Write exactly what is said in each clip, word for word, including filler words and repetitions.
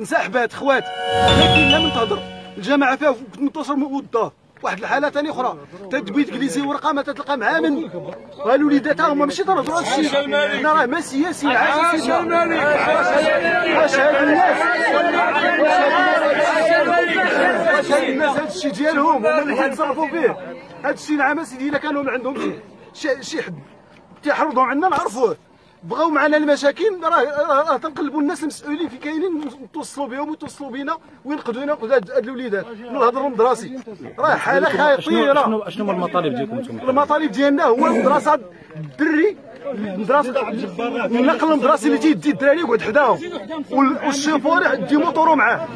انسحبات خوات، لكن لا من تهضر الجامعه فيها كنت منتصر والضاف واحد الحاله ثاني اخرى، تدبيت انجليزي ورقه ما تتلقى مع من الوليدات، هما ماشي تهضروا هذا الشيء، حنا راه ما سياسيين عايشين في الملك. واش هاد الناس واش هاد الناس هاد الشيء ديالهم هما اللي كيتصرفوا فيه هاد الشيء؟ نعم سيدي الا كانوا عندهم شي شي حد تيحرضوا عنا نعرفوه، بغاو معنا المشاكل راه راه تنقلبوا الناس المسؤولين في كاينين نتصلوا بهم ويتصلوا بينا وينقدونا هاد الوليدات ونهضرهم براسي. راه حاله خطيره. شنو شنو هما المطالب ديالكم انتم؟ المطالب ديالنا هو مدرسه الدري، مدرسه النقل المدرسي اللي تيدي الدراري يقعد حداهم، والشيفور يدي موطورو معاه،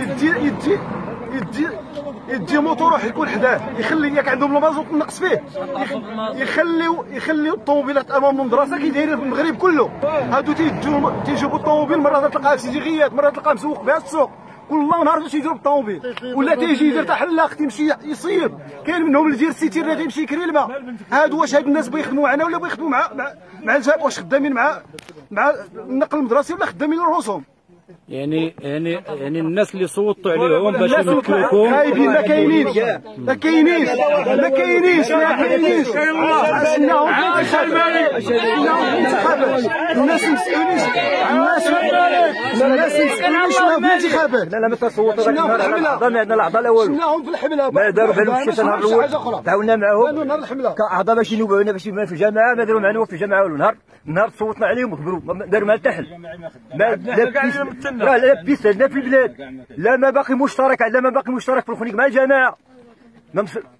يدي يدي يدي يدي موطور يكون حداه، يخلي ياك عندهم المازوط نقص فيه، يخليو يخليو الطوموبيلات امام المدرسه كي دايرين في المغرب كله. هادو تيجيو تيجيبوا الطوموبيل، مره تلقاها في سيدي غيات، مره تلقاه مسوق بها السوق، كل نهار تيجيو بالطوموبيل، ولا تيجي يدير تحلاق تيمشي يصيب، كاين منهم اللي يدير السيتير تيمشي يكري الماء. هادو واش هاد الناس بيخدموا معنا ولا بيخدموا مع مع, مع الجاب؟ واش خدامين مع مع النقل المدرسي ولا خدامين رؤوسهم؟ يعني يعني يعني الناس اللي صوتوا عليهم باش يمكنوكم خايبين ما كاينينش ما كاينينش ما كاينينش ما كاينينش عاشناهم الناس المسؤولين، الناس الناس المسؤولين شناهم في الانتخابات. لا لا ما تصوتوا، عندنا العضله الاول شناهم في الحمله، ما داروا بحال مشيت النهار الاول تعاوننا معاهم كاعضاء باش ينوبونا باش في الجامعه، ما داروا معنا في الجامعه والو، نهار نهار صوتنا عليهم وكبروا داروا معنا تحل، ما لا لا بيس هنا في البلاد، لا ما باقي مشترك، لا ما باقي مشترك في الخنيق مع الجماعه،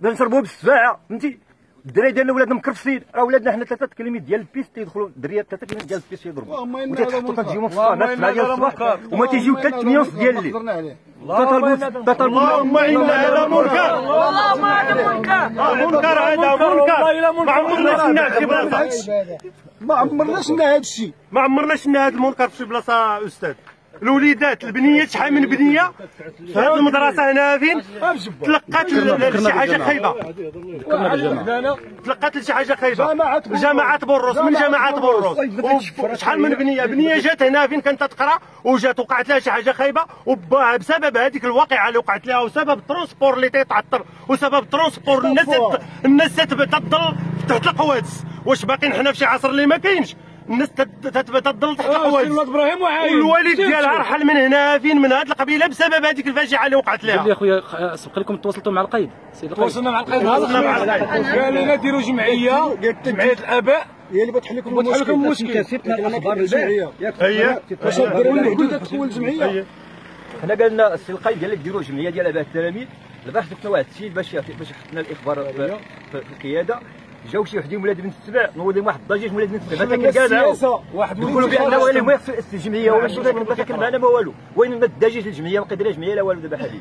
نشربوه بالسباعه فهمتي. الدراري ديالنا ولادنا مكرفسين، راه ولادنا حنا ثلاثه كلمات ديال البيس تيدخلوا الدريات، ثلاثه كلمات ديال البيس يضربوا وتيتحطوا تجيهم في الصباح سبعة ديال الصباح وما تيجيو حتى ثمانية ونص ديال الليل. اللهم إنا على منكر، اللهم على منكر، منكر هذا منكر، ما عمرنا شفنا في بلاصه، ما عمرنا شفنا هذا الشيء، ما عمرنا شفنا هذا المنكر في شي بلاصه أستاذ. الوليدات البنيات شحال من بنيه في هذه المدرسه هنا فين تلقات شي حاجه خايبه، تلقات شي حاجه خايبه جامعه بوروس، من جامعه بوروس شحال من بنيه بنيه جات هنا فين كانت تقرا وجات وقعت لها شي حاجه خايبه، وبسبب هذيك الواقعه اللي وقعت لها وسبب الترونسبور اللي تيتعطر وسبب الترونسبور الناس الناس تضل تحت الحوادث. واش باقيين حنا في شي عصر اللي ما كاينش الناس تتظل تحت الحوايج؟ والوالد ديالها رحل من هنا فين من هذه القبيله بسبب هذيك الفاجعه اللي وقعت لها. قال لي اخويا سبق لكم تواصلتوا مع القيد؟ تواصلنا مع القيد، تواصلنا مع القيد قال لنا ديروا جمعيه، جمعيه الاباء هي اللي بتحل لكم المشكل. كسبتنا الاخبار الجمعيه هي باش تديروا الحدود تكون جمعيه. حنا قالنا السي القيد قال لك ديروا جمعيه ديال اباء التلاميذ، لباش درنا واحد الشيء باش باش حطنا الاخبار في القياده. جاو شي وحدين ولاد بنت السبع نولي واحد الضجيج ولاد بنت السبع هذا كنقادها يقولوا بانه غير المهم يخص الجمعيه ولا شي كان معنا ما والو، وين ما الضجيج الجمعيه ما قدريش جمعيه لا والو. دابا حاليا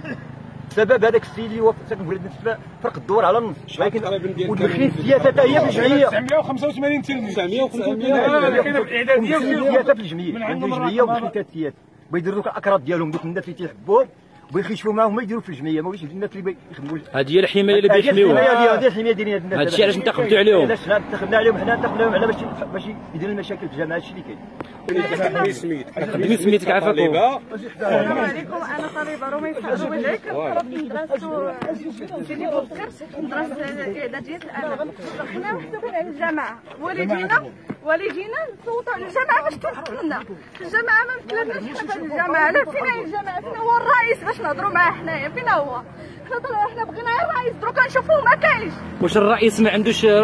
بسبب هذاك السيد اللي هو ساكن في ولاد بنت السبع فرق الدور على النص، ولكن ودخلت السياسه حتى هي في الجمعيه تسعمية وخمسة وثمانين تلميذ تسعمية وخمسة وثمانين كاينه في الاعداديه السياسه في الجمعيه، عندهم الجمعيه ودخلت السياسه بيديروا دوك الاكراد ديالهم، دوك الناس اللي تيحبوهم ويخشوا معاهم ما يديروا في الجمعيه، ما وليتش الناس اللي يخدموا. هذه هي الحمايه اللي بيحميوها، هذه الحمايه ديال الناس. هذا الشيء علاش انتخبتوا عليهم؟ علاش انتخبنا عليهم حنا؟ انتخبناهم على باش باش يديروا المشاكل في الجامعه، هادشي اللي كاين. قدمي سميتك، قدمي سميتك عافاكم. السلام عليكم، انا طالبه رومي رومي كنقرا في مدرسه سيدي بوبكر، مدرسه اعداديه الامام. دخلنا وحنا على الجامعه، والدينا والدينا صوتوا على الجامعه باش تحكم لنا، الجامعه ما مكلناش حتى الجامعه، لا فينا الجامعه فينا هو الرئيس باش نهضروا معاه حنايا، فين هو؟ حنا طلعوا حنا بغينا غير الرئيس، دروك كنشوفوه ما كاينش. واش الرئيس ما عندوش عنده؟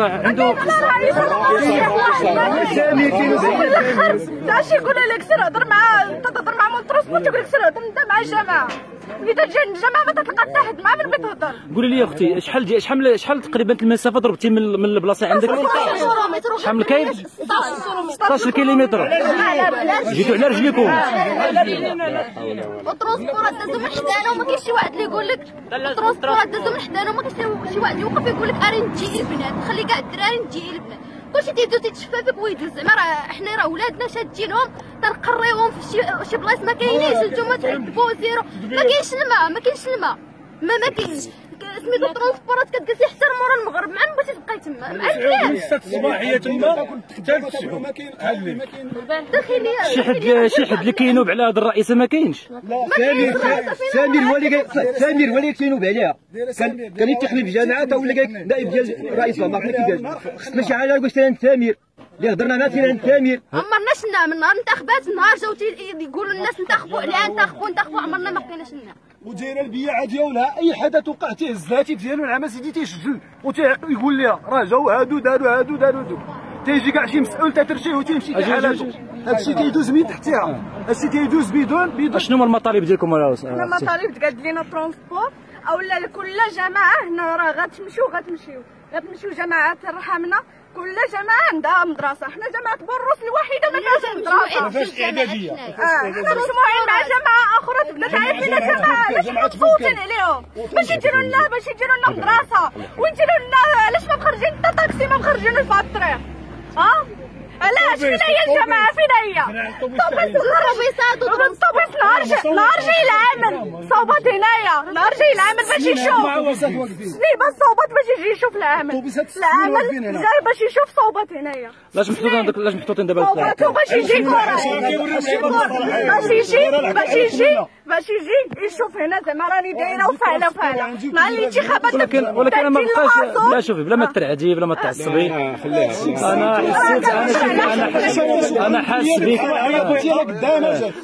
ما كاينش الرئيس، حتى شي يقول لك سير هضر مع تهضر مع مونترونسبور تيقول لك سير هضر انت مع الجماعه، ملي تجي الجماعه ما تتلقى حتى حد مع من بتهضر. قولي لي يا اختي شحال شحال شحال تقريبا المسافه ضربتي من من البلاصه عندك؟ شحال من كاين؟ ستة عشر كيلومتر. جيتوا على رجليكم. الترونسبور دازو من حدانا وما كاينش شي واحد اللي يقول لك، الترونسبور دازو من حدانا وما كاينش شي واحد يوقف يقول لك اري نتجيئي البنات، خلي كاع الدراري نتجيئي البنات، كلشي تيدوز تيتشفى فيك ويدوز. زعما راه حنا راه ولادنا شادين لهم تنقريوهم في شي شي بلايص ما كاينينش، انتوما تعذبوا زيرو، ما كاينش الماء، ما كاينش الماء، ما ما كاينش سميتو ترونسبورات كتجلسي حتى مورا المغرب، مع بغيتي تبقاي تما مع الناس ستة الصباحيه تما حتى للتسعة. ما كاين شي حد شي حد اللي كينوب على هاد الرئيسه ما كاينش. سامي سامي الولي سامي الولي كينوب عليها، كان كان يتحلف جماعات ولا نائب ديال الرئيس ما عرفنا كيفاش. خصنا شي حاجه قلت لها سامي اللي هضرنا مثلا سمير، عمرناش من نهار انتخبات نهار جاوتي يقولوا الناس انتخبوا عليها انتخبوا انتخبوا عمرنا ما بقيناش لنا. ودايره البيعه ديالها، اي حدث وقع تيهزاتي ديالو العماسيدي تيسجل وتيقول لها راه جاو هادو داروا هادو داروا هادو، تيجي كاع شي مسؤول تترشيه وتيمشي كاع حالاتو. هادشي تيدوز من تحتها، هادشي تيدوز بدون بدون. شنو هما المطالب ديالكم؟ راه المطالب قالت لينا ترونسبور اولا لكل جماعه هنا، راه غتمشيو غتمشيو غتمشيو جماعات رحمنا، كل جماعه عندها مدرسه. حنا جماعه بوروس الوحيده ما فيهاش مدرسه، ما فيهاش اعداديه. اه حنا مجموعين مع جماعه اخرى تبنات عارفين جماعه، علاش متفوتين عليهم؟ باش يديروا لنا باش يديروا لنا مدرسه ويديروا لنا، علاش ما مخرجين حتى طاكسي ما مخرجينوش في الطريق؟ ها علاش؟ فين هي الجماعه؟ فين هي؟ طوبيس الطوبيسات وطوبيس نهار نهار جاي العامل صوبات هنايا، نهار جاي العامل باش يشوف سليبه الصوبات باش يجي يشوف العامل، العامل جاي باش يشوف صوبات هنايا. علاش محطوطين علاش محطوطين دابا صوباتو باش يجي كورا باش يجي باش يجي باش يجي يشوف هنا زعما راني دايره وفاعله وفاعله مع الانتخابات. ولكن ولكن انا ما بقاش بلا شوفي بلا ما ترعدي بلا ما تعصبي. انا حسيت انا انا حاس بك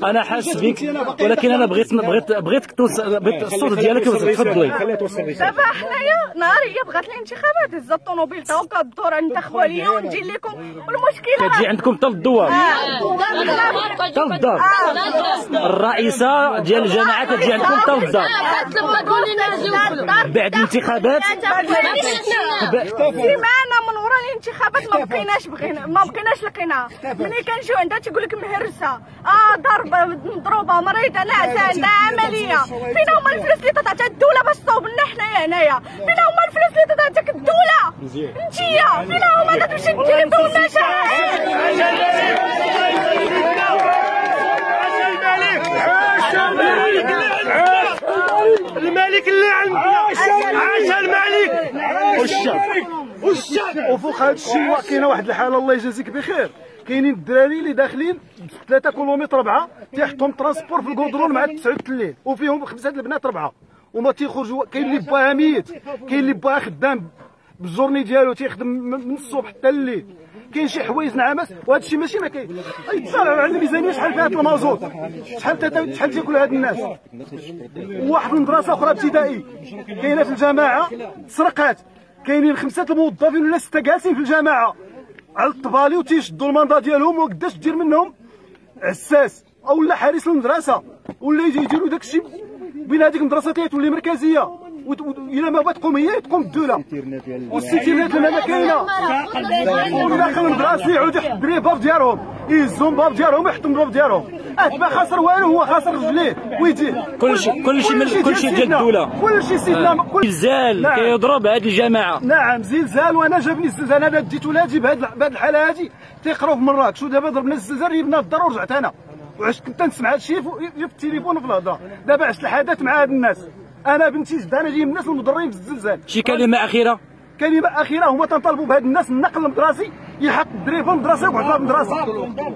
انا حاس بك ولكن انا بغيت بغيت بغيتك توصل الصوت ديالك. تفضلي. دابا حنايا نهار هي بغات الانتخابات هزت الطوموبيل تا هكا الدور عندها خواليه ونجي لكم، والمشكله كتجي عندكم حتى للدوار حتى للدار. الرئيسه ديال الجماعه كتجي عندكم حتى للدار بعد الانتخابات. سيمانه من ورا الانتخابات ما بقيناش بغينا ما بقيناش لقيناها. ملي كنجيو عندها تيقول لك مهرسه، اه ضربه مضروبه مريضه ناعسه عندها عمليه. فين هما الفلوس اللي تعطيها الدوله باش تصاوب لنا حنايا هنايا؟ فين هما الفلوس اللي تعطيك الدوله انتيا؟ فين هما؟ غتمشي ديروا لنا شي حاجه. الملك اللي عندنا عاشها الملك والشعب والشعب. وفوق هذا الشيء كاينه واحد الحاله الله يجازيك بخير، كاينين الدراري اللي داخلين ثلاثة كيلومتر ربعه تيحطهم ترونسبور في الكودرون مع تسعة الليل وفيهم خمسه البنات ربعه وما تيخرجوا. كاين اللي باها ميت، كاين اللي باها خدام بالجورني ديالو تيخدم من الصبح حتى الليل. كاين شي حوايج نعمات وهذا الشيء ماشي ما كاين. يتصارعوا على الميزانيه شحال فيها المازوط، شحال شحال تاكل هاد الناس. واحد المدرسه اخرى ابتدائي كاينه في الجماعه تسرقات، كاينين خمسه الموظفين ولا سته جالسين في الجماعه على الطبالي وتيشدوا المنضه ديالهم، وقداش دير منهم عساس اولا حارس المدرسه ولا يجي يديروا داك الشيء. بين هذيك المدرسه تولي مركزيه الى ما بغات تقوم هي تقوم الدوله. والسيتيرنات لما كاينه داخل المدرسه يعود يحط الباب ديالهم يهزوا الباب ديالهم يحطوا الباب ديالهم. اه ما خسر والو، هو خسر رجليه ويديه كلشي كلشي كلشي ديال الدوله كلشي. سيدنا زلزال كيضرب هاد الجماعه. نعم زلزال، وانا جابني الزلزال، انا ديت ولادي بهاد بهاد الحاله هادي تيقراو في مراكش ودابا ضربنا الزلزال ريبنا الدار ورجعت انا. وعشت كنت نسمع هادشي في التليفون وفي الهضره، دابا عشت الحدث مع هاد الناس. انا بنتي جد انا جاي من الناس المضرين بالزلزال. شي كلمه اخيره؟ كلمه اخيره هما تنطالبوا بهاد الناس النقل المدرسي، يحط الدراري في المدرسه وبعد المدرسه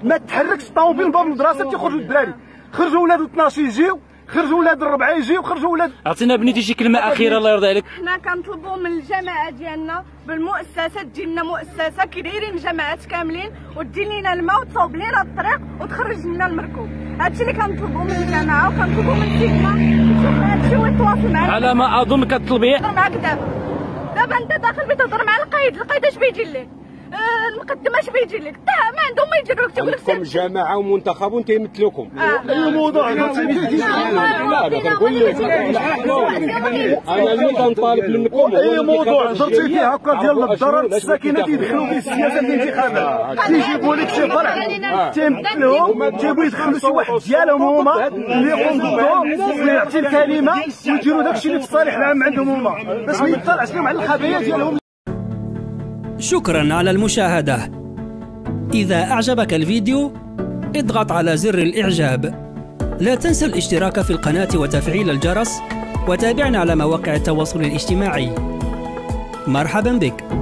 ما تحركش الطوموبيل من باب المدرسه تيخرجوا الدراري. خرجوا ولاد اثنا عشر يجيو، خرجوا ولاد الربعه يجيو، خرجوا ولاد. عطينا بنيتي شي كلمه اخيره الله يرضي عليك. حنا كنطلبوا من الجماعه ديالنا بالمؤسسه تجي لنا مؤسسه كي دايرين جماعات كاملين وتدير لنا الماء وتصاوب لنا الطريق وتخرج لنا المركوب. هادشي اللي كنطلبوا من الجماعه وكنطلبوا من سيدنا هادشي ويتواصل معنا. على ما اظن كتطلبيه معاك دابا. دابا انت داخل بتهضر مع القايد، القايد اش بيجي لك؟ آه المقدم اش بيجي لك؟ حتى ما عندهم ما يجروا لك. تقول لك عندكم جماعه ومنتخبون تيمثلوكم. اي موضوع ما تيجيش. لا ما كنقولوش انا اللي كنطالب منكم. اي موضوع درتي فيه هكا ديال الضرر الساكنه تيدخلوا فيه السياسه الانتخابات، تيجيبوا لك شي فرع تيمثلهم تيبغيو يدخلوا شي واحد ديالهم هما اللي يقوموا ضدهم ويعطي الكلمه ويديروا داكشي اللي في الصالح العام عندهم هما باش ما يطلعش لهم على الخبايا ديالهم. شكرا على المشاهدة. إذا أعجبك الفيديو اضغط على زر الإعجاب. لا تنسى الاشتراك في القناة وتفعيل الجرس وتابعنا على مواقع التواصل الاجتماعي. مرحبا بك.